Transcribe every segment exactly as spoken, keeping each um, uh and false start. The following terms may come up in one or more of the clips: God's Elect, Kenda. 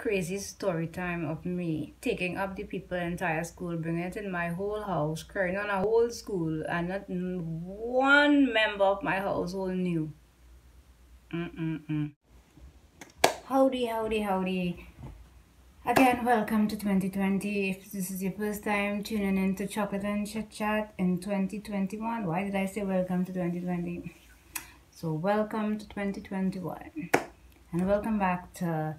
Crazy story time of me taking up the people entire school, bringing it in my whole house, carrying on a whole school, and not one member of my household knew. Mm-mm-mm. Howdy, howdy, howdy. Again, welcome to twenty twenty. If this is your first time tuning in to Chocolate and Chit Chat in twenty twenty-one, why did I say welcome to twenty twenty? So welcome to twenty twenty-one. And welcome back to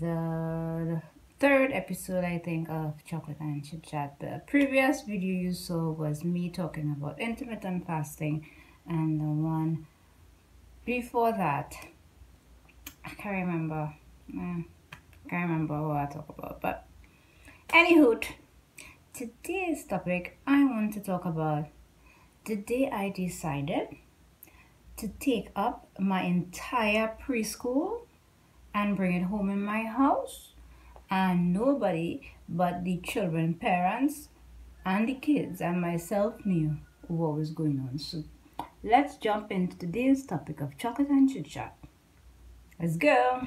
the third episode, I think, of Chocolate and Chit Chat. The previous video you saw was me talking about intermittent fasting, and the one before that, I can't remember. I can't remember what I talked about. But anywho, today's topic, I want to talk about the day I decided to take up my entire preschool and bring it home in my house, and nobody but the children, parents, and the kids and myself knew what was going on. So let's jump into today's topic of Chocolate and Chit Chat. Let's go.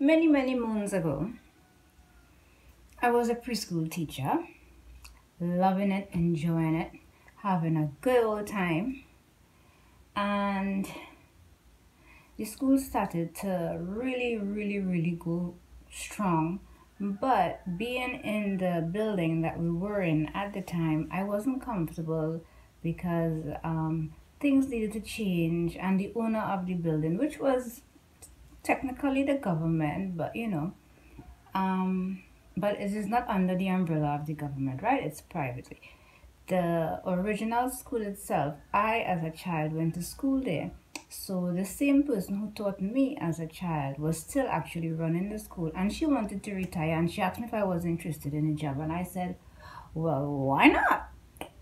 Many, many moons ago, I was a preschool teacher, loving it, enjoying it, having a good old time, and the school started to really, really, really go strong. But being in the building that we were in at the time, I wasn't comfortable because um, things needed to change, and the owner of the building, which was technically the government, but you know, um, but it is not under the umbrella of the government, right? It's privately. The original school itself, I as a child went to school there. So the same person who taught me as a child was still actually running the school, and she wanted to retire, and she asked me if I was interested in a job, and I said, well, why not?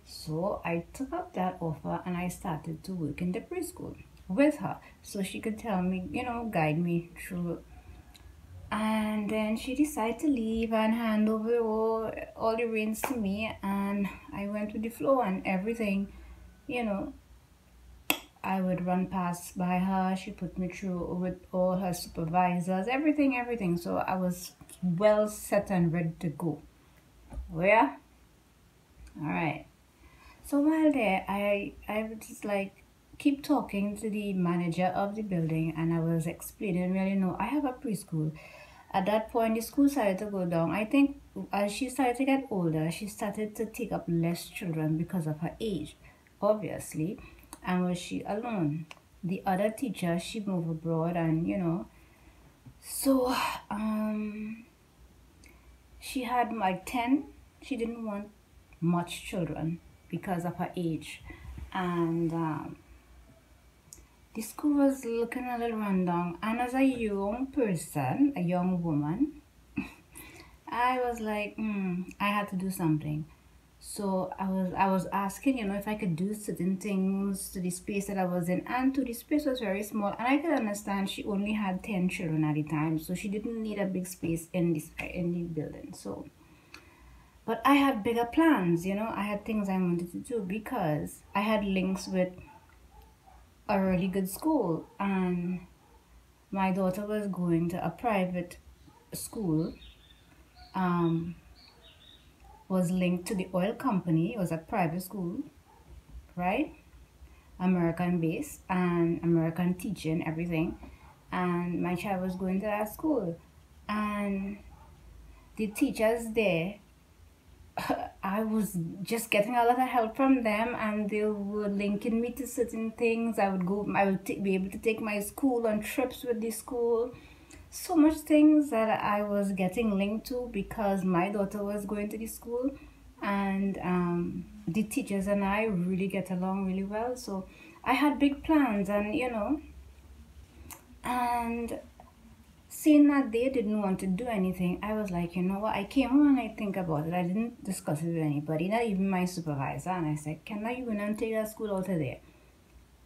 So I took up that offer and I started to work in the preschool with her, so she could tell me, you know, guide me through. And then she decided to leave and hand over all, all the reins to me, and I went with the flow and everything. You know, I would run past by her, she put me through with all her supervisors, everything, everything. So I was well set and ready to go. Oh yeah? All right. So while there, I, I was just like, keep talking to the manager of the building, and I was explaining, really, no, I have a preschool. At that point, the school started to go down. I think as she started to get older, she started to take up less children because of her age, obviously, and was she alone. The other teacher, she moved abroad, and you know, so um, she had like ten. She didn't want much children because of her age, and um, the school was looking a little rundown, and as a young person, a young woman, I was like, mm, I had to do something. So I was, I was asking, you know, if I could do certain things to the space that I was in, and to the space was very small, and I could understand she only had ten children at the time, so she didn't need a big space in this in the building. So, but I had bigger plans, you know, I had things I wanted to do because I had links with a really good school, and my daughter was going to a private school, um, was linked to the oil company. It was a private school, right? American based and American teaching, everything. And my child was going to that school, and the teachers there, I was just getting a lot of help from them, and they were linking me to certain things. I would go, I would be able to take my school on trips with the school. So much things that I was getting linked to because my daughter was going to the school, and um, the teachers and I really get along really well. So I had big plans, and you know, and seeing that they didn't want to do anything, I was like, you know what, I came home and I think about it. I didn't discuss it with anybody, not even my supervisor. And I said, Kenda, you gonna take that school out of there?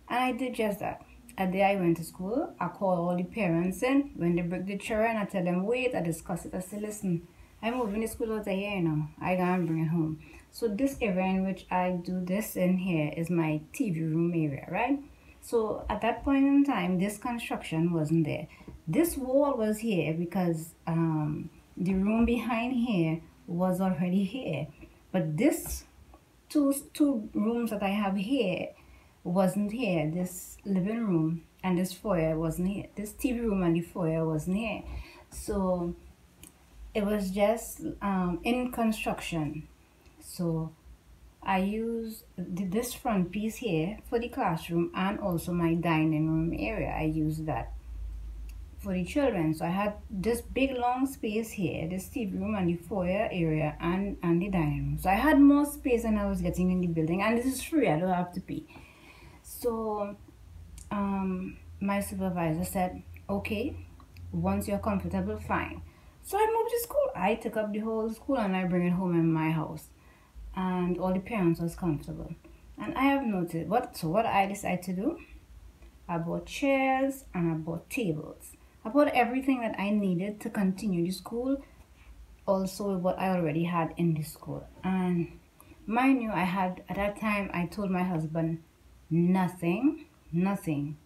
And I did just that. A day I went to school, I called all the parents in. When they break the children, I tell them, wait, I discuss it. I say, listen, I'm moving the school out of here now. I can't bring it home. So this area in which I do this in here is my T V room area, right? So at that point in time, this construction wasn't there. This wall was here because um, the room behind here was already here. But this two, two rooms that I have here wasn't here. This living room and this foyer wasn't here. This T V room and the foyer wasn't here. So it was just um, in construction. So I use this front piece here for the classroom and also my dining room area. I use that for the children. So I had this big long space here, this T V room and the foyer area and, and the dining room. So I had more space than I was getting in the building, and this is free, I don't have to pay. So um, my supervisor said, okay, once you're comfortable, fine. So I moved to school. I took up the whole school and I bring it home in my house. And all the parents was comfortable. And I have noticed, what, so what I decided to do, I bought chairs and I bought tables. I bought everything that I needed to continue the school, also what I already had in the school. And mind you, I had, at that time, I told my husband nothing, nothing.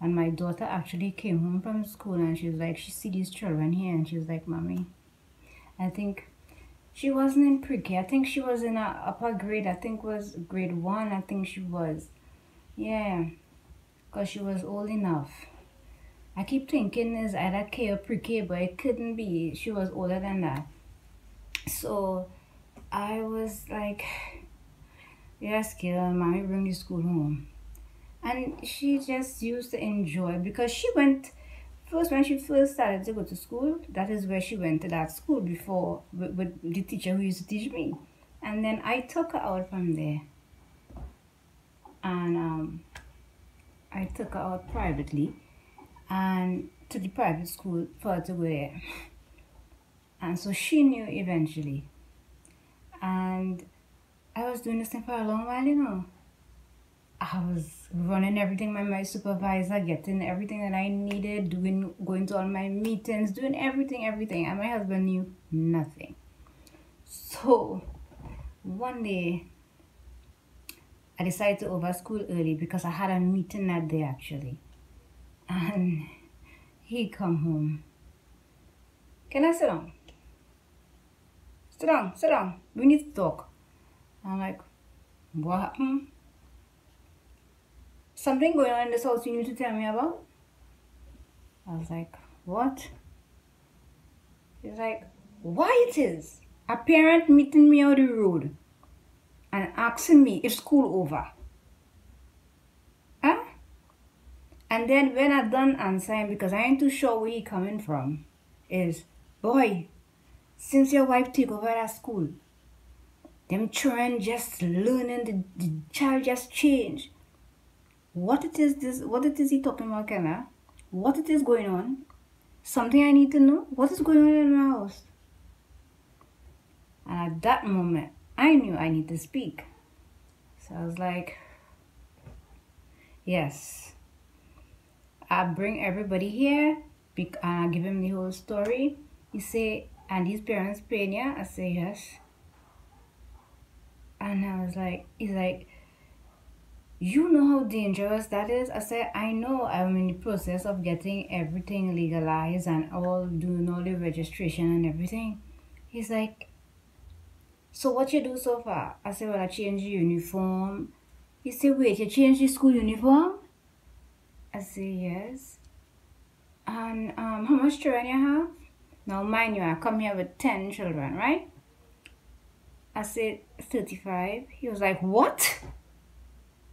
And my daughter actually came home from school and she was like, she see these children here, and she was like, Mommy, I think, she wasn't in pre-K. I think she was in a upper grade. I think was grade one. I think she was. Yeah. Because she was old enough. I keep thinking it's either K or pre-K, but it couldn't be. She was older than that. So I was like, yes, Kayla, Mommy, bring the school home. And she just used to enjoy, because she went... First, when she first started to go to school, that is where she went to that school before, with, with the teacher who used to teach me. And then I took her out from there. And um, I took her out privately and to the private school for her to go there. And so she knew eventually. And I was doing this thing for a long while, you know. I was running everything by my supervisor, getting everything that I needed, doing, going to all my meetings, doing everything, everything. And my husband knew nothing. So one day, I decided to overschool early because I had a meeting that day, actually. And he come home. Can I sit down? Sit down, sit down. We need to talk. I'm like, what happened? Something going on in this house you need to tell me about? I was like, what? He's like, why it is? A parent meeting me on the road and asking me if school over. Huh? And then when I done answering, because I ain't too sure where he coming from, is, boy, since your wife take over that school, them children just learning, the, the child just changed. What it is this? What it is he talking about, Kenda? What it is going on? Something I need to know? What is going on in my house? And at that moment, I knew I need to speak. So I was like, yes. I bring everybody here. And I give him the whole story. He say, and his parents paying ya? I say, yes. And I was like, he's like, you know how dangerous that is? I said, I know, I'm in the process of getting everything legalized and all, doing all the registration and everything. He's like, So what you do so far? I say, well, I change your uniform. You say, wait, you change your school uniform? I say, yes. And um, how much children you have? Now, mind you, I come here with ten children, right? I said, thirty-five. He was like, what?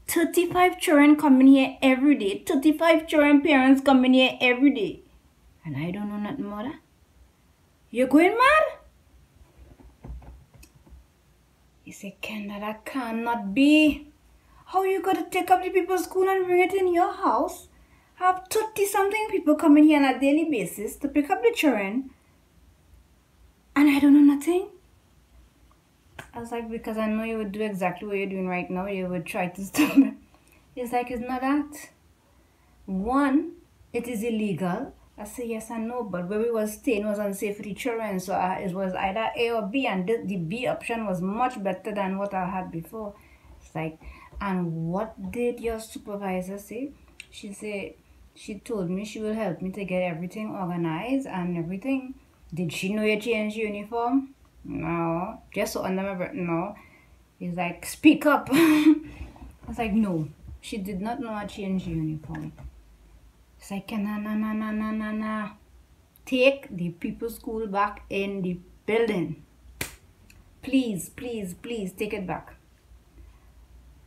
thirty-five children coming here every day. thirty-five children parents coming here every day. And I don't know nothing, mother. You're going mad? He said, Kenda, that cannot be. How you got to take up the people's school and bring it in your house? Have thirty something people coming here on a daily basis to pick up the children. And I don't know nothing. I was like, because I know you would do exactly what you're doing right now. You would try to stop it. It's like, it's not that. One, it is illegal. I said, yes, I know, but where we were staying was unsafe for the children. So I, it was either A or B, and the, the B option was much better than what I had before. It's like, and what did your supervisor say? She said, she told me she will help me to get everything organized and everything. Did she know you changed your uniform? No, just so under my breath, no. He's like, speak up. I was like, no, she did not know I changed uniform. It's like, na na na na na na na. Take the people's school back in the building. Please, please, please take it back.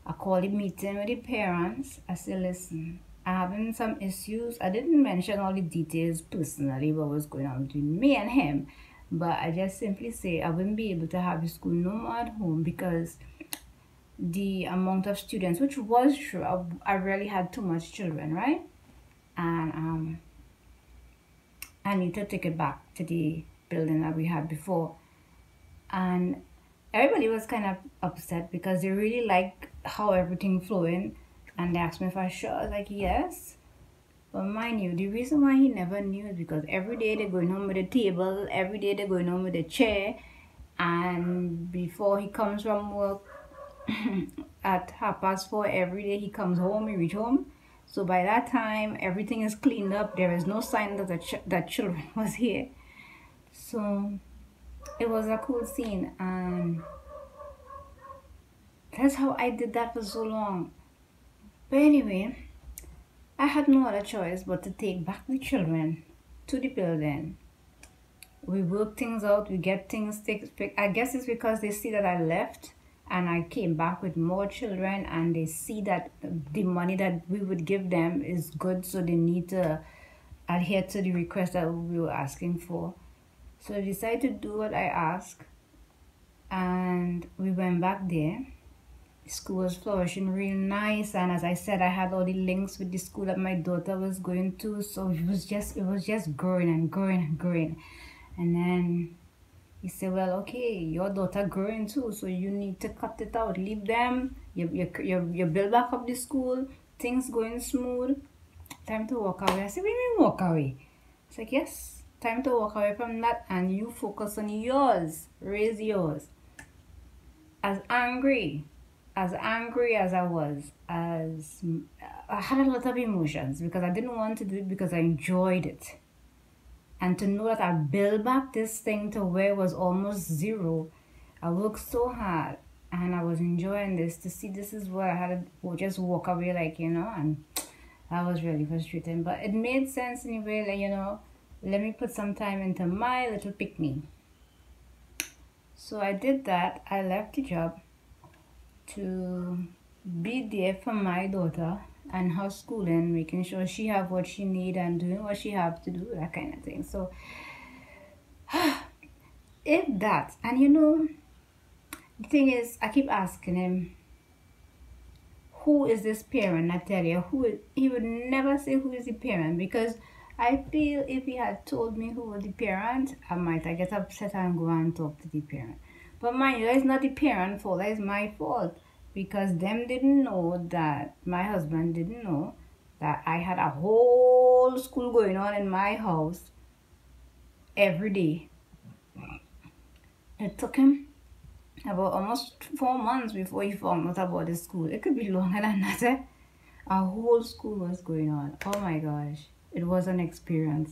I called the meeting with the parents. I said, listen, I'm having some issues. I didn't mention all the details personally, what was going on between me and him. But I just simply say I wouldn't be able to have the school no more at home because the amount of students, which was true, I, I really had too much children, right? And um, I need to take it back to the building that we had before. And everybody was kind of upset because they really liked how everything flowing. And they asked me if I sure. I was like, yes. But mind you, the reason why he never knew is because every day they're going home with a table, every day they're going home with a chair, and before he comes from work at half past four every day, he comes home, he reach home. So by that time, everything is cleaned up. There is no sign that the ch that children was here. So it was a cool scene, and that's how I did that for so long. But anyway, I had no other choice but to take back the children to the building. We work things out, we get things fixed. I guess it's because they see that I left and I came back with more children, and they see that the money that we would give them is good, so they need to adhere to the request that we were asking for. So I decided to do what I asked, and we went back there. School was flourishing real nice, and as I said, I had all the links with the school that my daughter was going to, so it was just it was just growing and growing and growing. And then he said, well, okay, your daughter growing too, so you need to cut it out, leave them, you, you, you, you build back up the school, things going smooth, time to walk away. I said, what do you mean walk away? It's like, yes, time to walk away from that, and you focus on yours, raise yours. As angry As angry as I was, as I had a lot of emotions because I didn't want to do it because I enjoyed it. And to know that I built back this thing to where it was almost zero, I worked so hard and I was enjoying this. To see this is what I had to just walk away, like, you know, and that was really frustrating. But it made sense in a way, like, you know, let me put some time into my little picnic. So I did that. I left the job to be there for my daughter and her schooling, making sure she have what she need and doing what she have to do, that kind of thing. So if that, and you know, the thing is, I keep asking him, who is this parent? I tell you, who is, he would never say who is the parent, because I feel if he had told me who was the parent, I might I get upset and go and talk to the parent. But mind you, that is not the parent's fault, that is my fault. Because them didn't know that, my husband didn't know that I had a whole school going on in my house every day. It took him about almost four months before he found out about the school. It could be longer than that. Eh? A whole school was going on. Oh my gosh, it was an experience.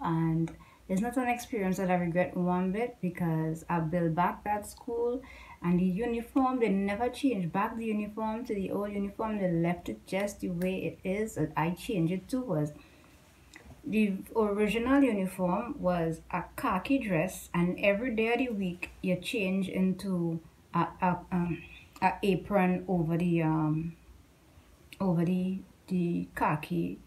And It's not an experience that I regret one bit, because I built back that school, and the uniform, they never changed back the uniform to the old uniform. They left it just the way it is, and I changed it too. Was the original uniform was a khaki dress, and every day of the week you change into a, a, um, a apron over the um over the the khaki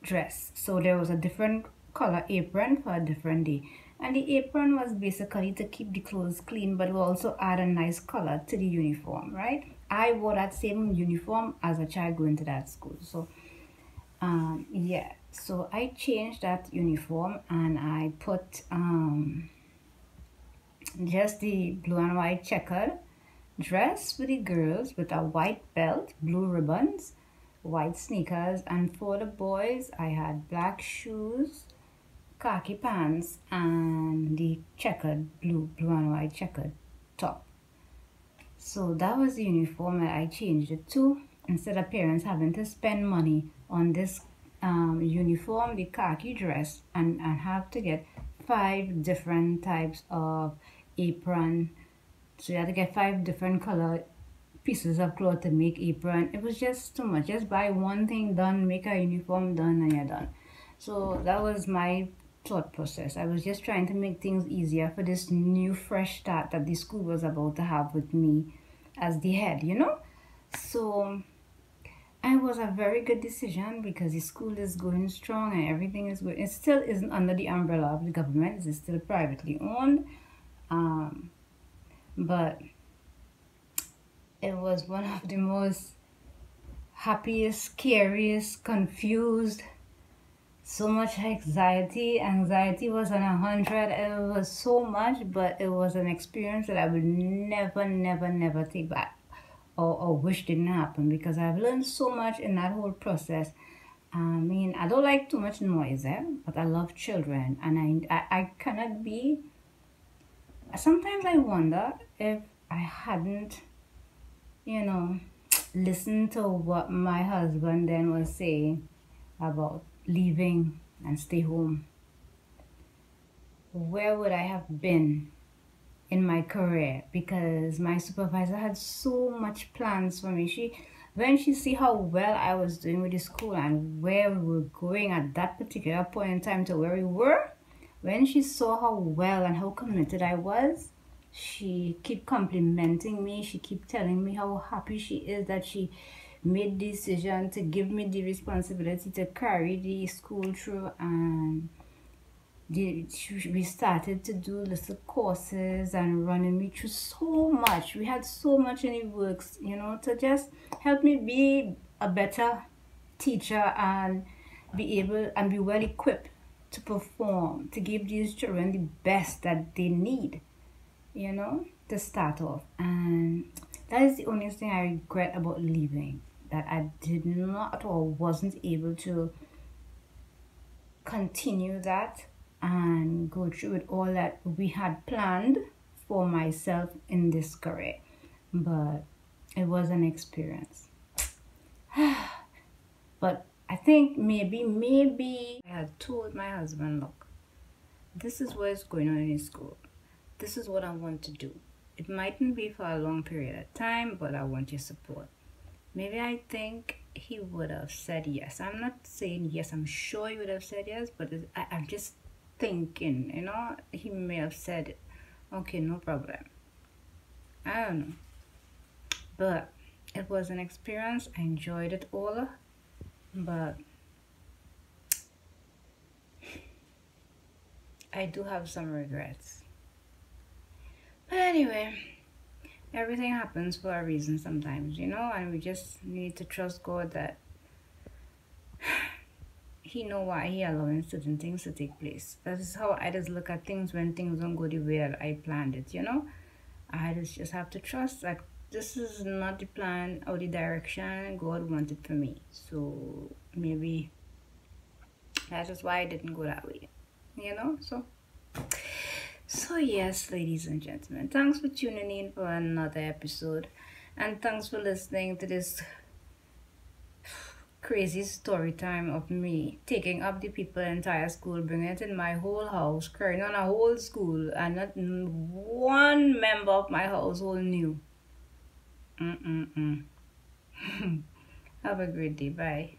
dress. So there was a different color apron for a different day, and the apron was basically to keep the clothes clean, but will also add a nice color to the uniform, right? I wore that same uniform as a child going to that school. So um yeah, so I changed that uniform, and I put um just the blue and white checkered dress for the girls with a white belt, blue ribbons, white sneakers, and for the boys I had black shoes, khaki pants, and the checkered blue blue and white checkered top. So that was the uniform that I changed it to, instead of parents having to spend money on this um, uniform, the khaki dress, and, and have to get five different types of apron. So you had to get five different color pieces of cloth to make apron. It was just too much. Just buy one thing done, make a uniform done, and you're done. So that was my thought process. I was just trying to make things easier for this new fresh start that the school was about to have with me as the head, you know? So it was a very good decision, because the school is going strong and everything is good. It still isn't under the umbrella of the government. It's still privately owned. Um, but it was one of the most happiest, scariest, confused, so much anxiety. Anxiety was on a hundred. It was so much, but it was an experience that I would never, never, never take back, or, or wish didn't happen, because I've learned so much in that whole process. I mean, I don't like too much noise, eh? But I love children, and I, I, I cannot be... Sometimes I wonder if I hadn't, you know, listened to what my husband then was saying about leaving and stay home, where would I have been in my career? Because my supervisor had so much plans for me. She, when she see how well I was doing with the school and where we were going at that particular point in time to where we were, when she saw how well and how committed I was, she keep complimenting me. She keep telling me how happy she is that she made the decision to give me the responsibility to carry the school through. And the, she, we started to do little courses and running me through so much. We had so much in the works, you know, to just help me be a better teacher and be able and be well equipped to perform, to give these children the best that they need, you know, to start off. And that is the only thing I regret about leaving, that I did not or wasn't able to continue that and go through with all that we had planned for myself in this career. But it was an experience. But I think maybe, maybe I had told my husband, look, this is what is going on in school. This is what I want to do. It mightn't be for a long period of time, but I want your support. Maybe I think he would have said yes. I'm not saying yes, I'm sure he would have said yes, but I, I'm just thinking, you know, he may have said, okay, no problem. I don't know. But it was an experience. I enjoyed it all. But I do have some regrets. But anyway, everything happens for a reason sometimes, you know, and we just need to trust God that He knows why He allowing certain things to take place. That is how I just look at things when things don't go the way that I planned it, you know. I just, just have to trust that this is not the plan or the direction God wanted for me. So maybe that is why I didn't go that way, you know. So... So yes, ladies and gentlemen, thanks for tuning in for another episode, and thanks for listening to this Crazy story time of me taking up the people entire school, bringing it in my whole house, carrying on a whole school, and not one member of my household knew. Mm-mm-mm. Have a great day. Bye.